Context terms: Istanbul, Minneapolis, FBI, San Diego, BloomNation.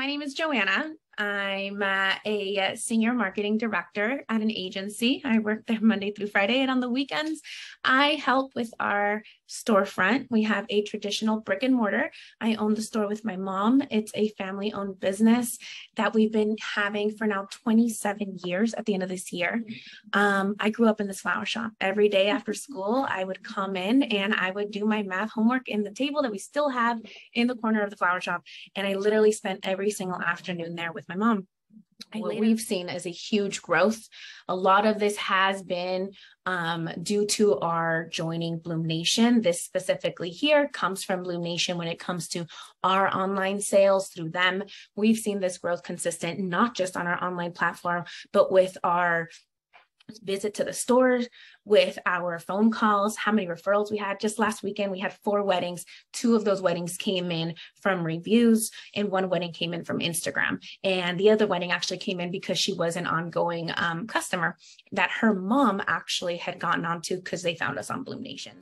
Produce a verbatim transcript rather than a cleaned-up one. my name is Joanna. I'm uh, a senior marketing director at an agency. I work there Monday through Friday, and on the weekends, I help with our storefront. We have a traditional brick and mortar. I own the store with my mom. It's a family-owned business that we've been having for now twenty-seven years at the end of this year. Um, I grew up in this flower shop. Every day after school, I would come in and I would do my math homework in the table that we still have in the corner of the flower shop. And I literally spent every single afternoon there with my mom. What we've seen is a huge growth. A lot of this has been um, due to our joining BloomNation. This specifically here comes from BloomNation when it comes to our online sales through them. We've seen this growth consistent, not just on our online platform, but with our visit to the stores, with our phone calls, how many referrals we had. Just last weekend, we had four weddings. Two of those weddings came in from reviews, and one wedding came in from Instagram. And the other wedding actually came in because she was an ongoing um, customer that her mom actually had gotten onto because they found us on BloomNation.